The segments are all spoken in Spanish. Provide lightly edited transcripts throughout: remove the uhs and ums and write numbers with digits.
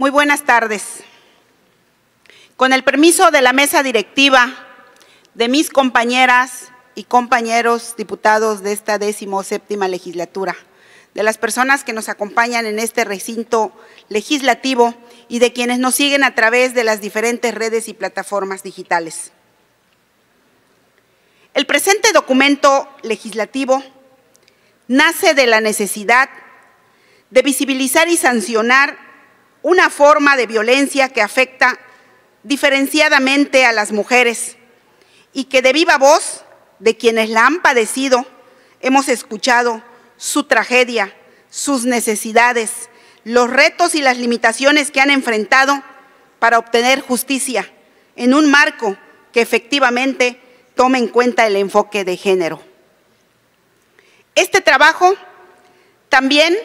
Muy buenas tardes. Con el permiso de la mesa directiva, de mis compañeras y compañeros diputados de esta 17ª legislatura, de las personas que nos acompañan en este recinto legislativo y de quienes nos siguen a través de las diferentes redes y plataformas digitales. El presente documento legislativo nace de la necesidad de visibilizar y sancionar una forma de violencia que afecta diferenciadamente a las mujeres y que de viva voz de quienes la han padecido hemos escuchado su tragedia, sus necesidades, los retos y las limitaciones que han enfrentado para obtener justicia en un marco que efectivamente tome en cuenta el enfoque de género. Este trabajo también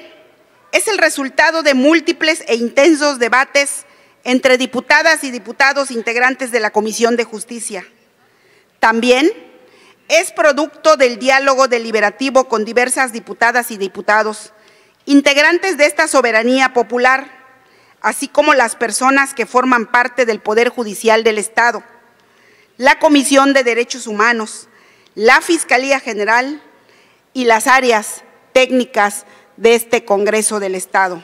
es el resultado de múltiples e intensos debates entre diputadas y diputados integrantes de la Comisión de Justicia. También es producto del diálogo deliberativo con diversas diputadas y diputados, integrantes de esta soberanía popular, así como las personas que forman parte del Poder Judicial del Estado, la Comisión de Derechos Humanos, la Fiscalía General y las áreas técnicas de este Congreso del Estado.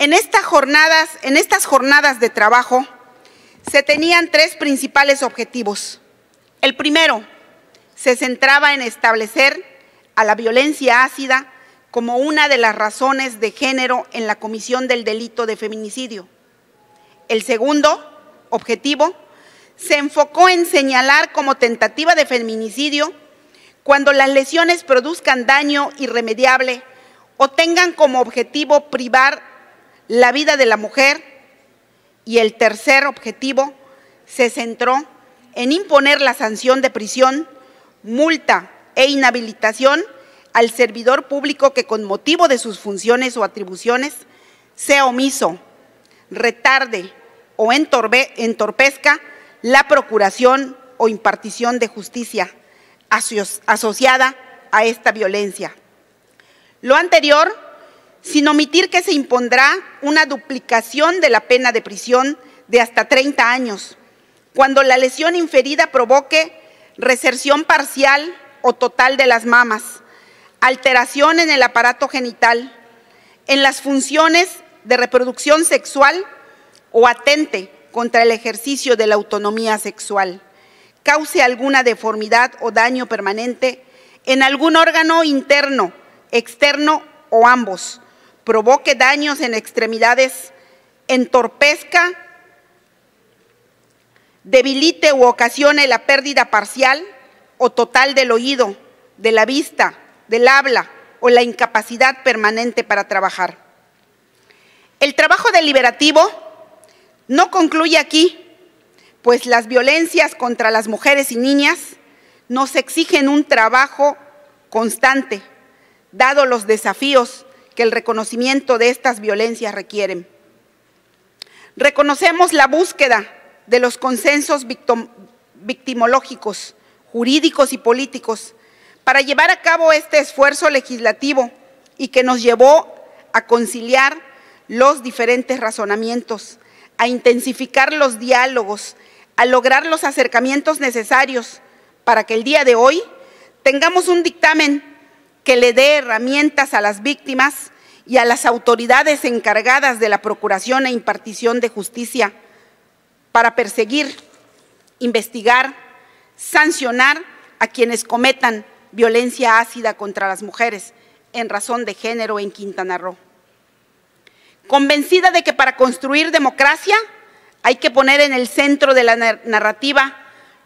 En estas jornadas de trabajo se tenían tres principales objetivos. El primero se centraba en establecer a la violencia ácida como una de las razones de género en la comisión del delito de feminicidio. El segundo objetivo se enfocó en señalar como tentativa de feminicidio cuando las lesiones produzcan daño irremediable o tengan como objetivo privar la vida de la mujer. Y el tercer objetivo se centró en imponer la sanción de prisión, multa e inhabilitación al servidor público que con motivo de sus funciones o atribuciones sea omiso, retarde o entorpezca la procuración o impartición de justicia asociada a esta violencia. Lo anterior, sin omitir que se impondrá una duplicación de la pena de prisión de hasta 30 años, cuando la lesión inferida provoque reserción parcial o total de las mamas, alteración en el aparato genital, en las funciones de reproducción sexual o atente contra el ejercicio de la autonomía sexual, cause alguna deformidad o daño permanente en algún órgano interno, externo o ambos, provoque daños en extremidades, entorpezca, debilite u ocasione la pérdida parcial o total del oído, de la vista, del habla o la incapacidad permanente para trabajar. El trabajo deliberativo no concluye aquí, pues las violencias contra las mujeres y niñas nos exigen un trabajo constante, dado los desafíos que el reconocimiento de estas violencias requieren. Reconocemos la búsqueda de los consensos victimológicos, jurídicos y políticos para llevar a cabo este esfuerzo legislativo y que nos llevó a conciliar los diferentes razonamientos, a intensificar los diálogos, a lograr los acercamientos necesarios para que el día de hoy tengamos un dictamen que le dé herramientas a las víctimas y a las autoridades encargadas de la procuración e impartición de justicia para perseguir, investigar, sancionar a quienes cometan violencia ácida contra las mujeres en razón de género en Quintana Roo. Convencida de que para construir democracia hay que poner en el centro de la narrativa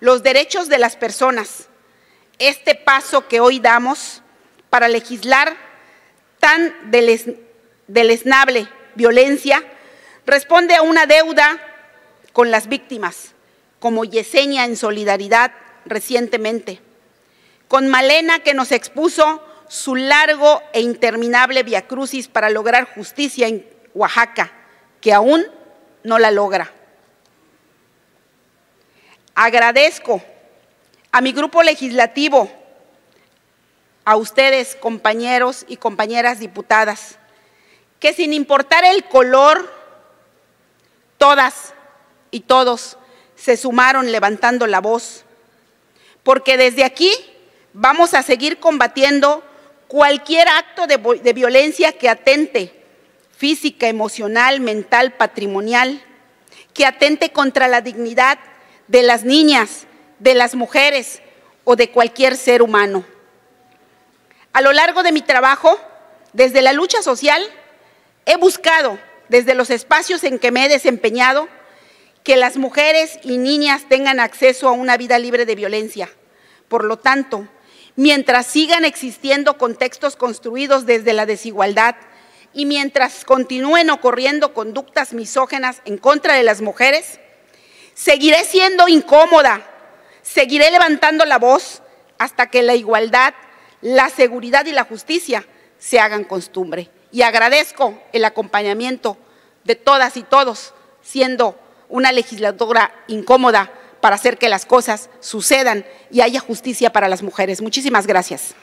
los derechos de las personas. Este paso que hoy damos para legislar tan deleznable violencia responde a una deuda con las víctimas, como Yesenia en solidaridad recientemente, con Malena que nos expuso su largo e interminable viacrucis para lograr justicia en Oaxaca, que aún no la logra. Agradezco a mi grupo legislativo, a ustedes, compañeros y compañeras diputadas, que sin importar el color, todas y todos se sumaron levantando la voz, porque desde aquí vamos a seguir combatiendo cualquier acto de violencia que atente física, emocional, mental, patrimonial, que atente contra la dignidad de las niñas, de las mujeres o de cualquier ser humano. A lo largo de mi trabajo, desde la lucha social, he buscado, desde los espacios en que me he desempeñado, que las mujeres y niñas tengan acceso a una vida libre de violencia. Por lo tanto, mientras sigan existiendo contextos construidos desde la desigualdad y mientras continúen ocurriendo conductas misóginas en contra de las mujeres, seguiré siendo incómoda, seguiré levantando la voz hasta que la igualdad, la seguridad y la justicia se hagan costumbre. Y agradezco el acompañamiento de todas y todos, siendo una legislatura incómoda para hacer que las cosas sucedan y haya justicia para las mujeres. Muchísimas gracias.